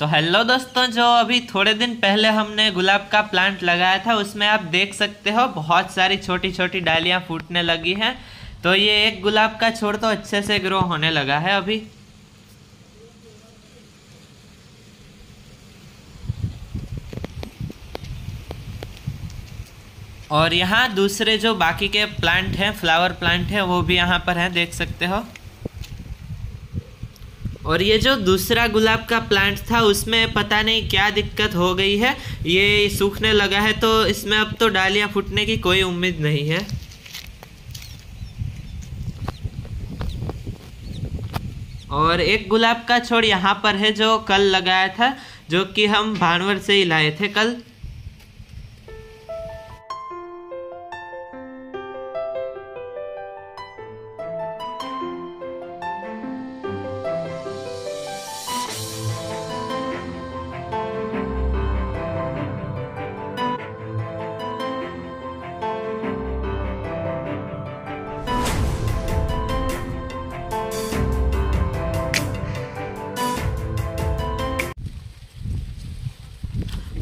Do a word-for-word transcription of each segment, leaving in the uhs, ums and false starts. तो हेलो दोस्तों, जो अभी थोड़े दिन पहले हमने गुलाब का प्लांट लगाया था उसमें आप देख सकते हो बहुत सारी छोटी छोटी डालियाँ फूटने लगी हैं। तो ये एक गुलाब का छोड़ तो अच्छे से ग्रो होने लगा है अभी। और यहाँ दूसरे जो बाकी के प्लांट हैं, फ्लावर प्लांट हैं, वो भी यहाँ पर हैं, देख सकते हो। और ये जो दूसरा गुलाब का प्लांट था उसमें पता नहीं क्या दिक्कत हो गई है, ये सूखने लगा है। तो इसमें अब तो डालियाँ फूटने की कोई उम्मीद नहीं है। और एक गुलाब का छोड़ यहाँ पर है जो कल लगाया था, जो कि हम भानवर से ही लाए थे कल।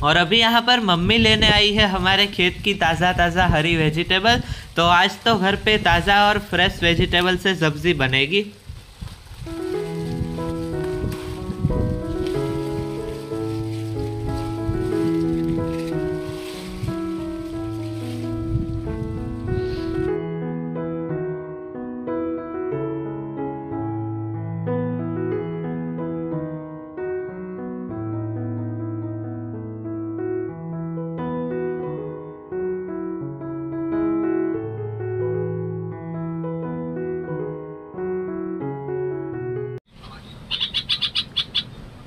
और अभी यहाँ पर मम्मी लेने आई है हमारे खेत की ताज़ा ताज़ा हरी वेजिटेबल। तो आज तो घर पे ताज़ा और फ्रेश वेजिटेबल से सब्जी बनेगी।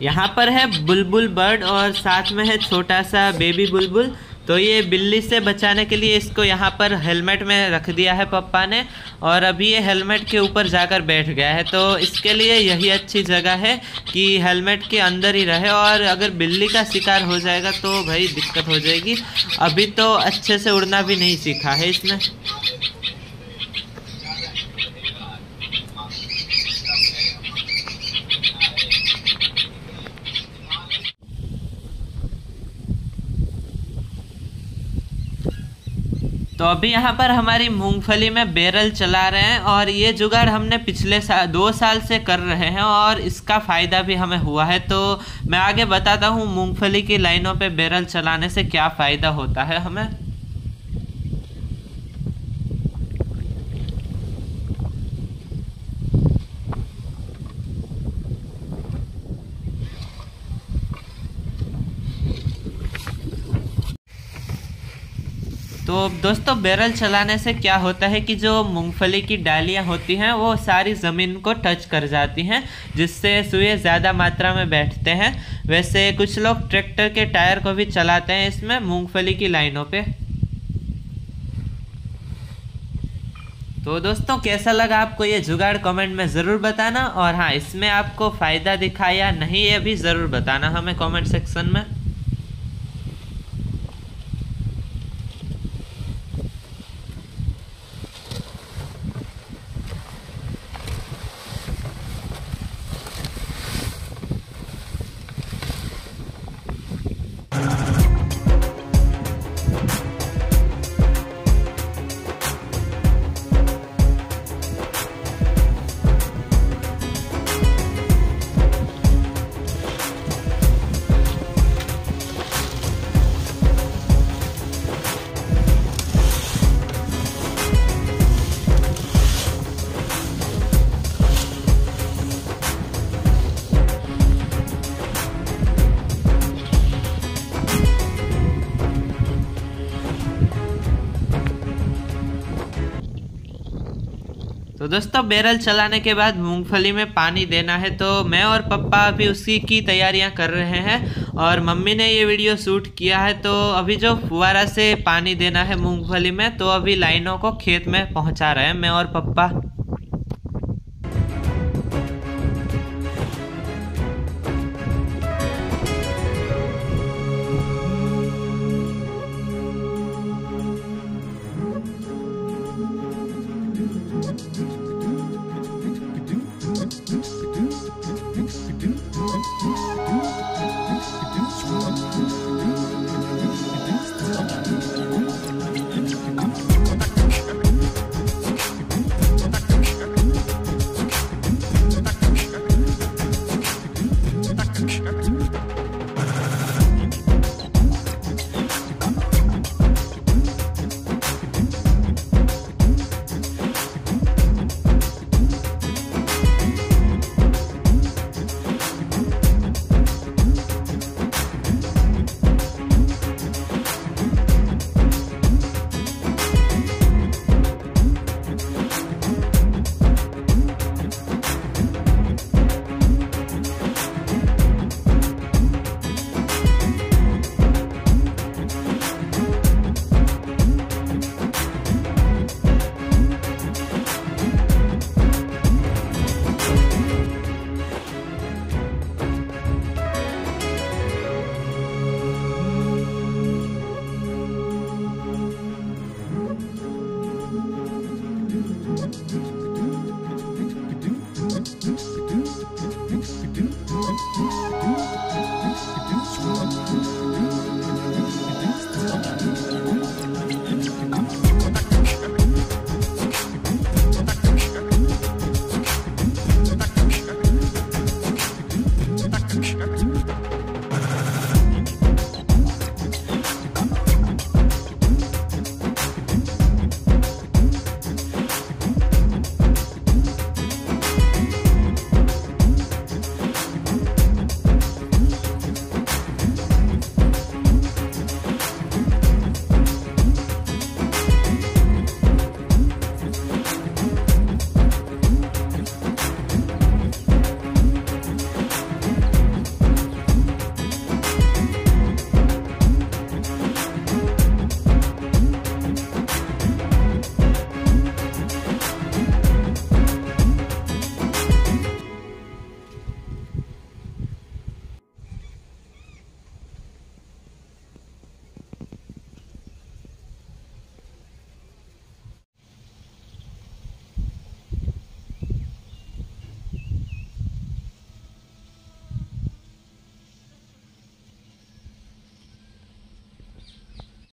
यहाँ पर है बुलबुल बर्ड और साथ में है छोटा सा बेबी बुलबुल। तो ये बिल्ली से बचाने के लिए इसको यहाँ पर हेलमेट में रख दिया है पप्पा ने, और अभी ये हेलमेट के ऊपर जाकर बैठ गया है। तो इसके लिए यही अच्छी जगह है कि हेलमेट के अंदर ही रहे, और अगर बिल्ली का शिकार हो जाएगा तो भाई दिक्कत हो जाएगी। अभी तो अच्छे से उड़ना भी नहीं सीखा है इसने। तो अभी यहाँ पर हमारी मूंगफली में बैरल चला रहे हैं, और ये जुगाड़ हमने पिछले साल दो साल से कर रहे हैं और इसका फ़ायदा भी हमें हुआ है। तो मैं आगे बताता हूँ मूंगफली की लाइनों पे बैरल चलाने से क्या फ़ायदा होता है हमें। तो दोस्तों, बैरल चलाने से क्या होता है कि जो मूंगफली की डालियाँ होती हैं वो सारी ज़मीन को टच कर जाती हैं, जिससे सुए ज़्यादा मात्रा में बैठते हैं। वैसे कुछ लोग ट्रैक्टर के टायर को भी चलाते हैं इसमें मूंगफली की लाइनों पे। तो दोस्तों, कैसा लगा आपको ये जुगाड़ कमेंट में ज़रूर बताना, और हाँ, इसमें आपको फ़ायदा दिखा या नहीं ये भी ज़रूर बताना हमें कॉमेंट सेक्शन में। तो दोस्तों, बैरल चलाने के बाद मूंगफली में पानी देना है, तो मैं और पप्पा अभी उसी की तैयारियां कर रहे हैं। और मम्मी ने ये वीडियो शूट किया है। तो अभी जो फुवारा से पानी देना है मूंगफली में, तो अभी लाइनों को खेत में पहुंचा रहे हैं मैं और पप्पा।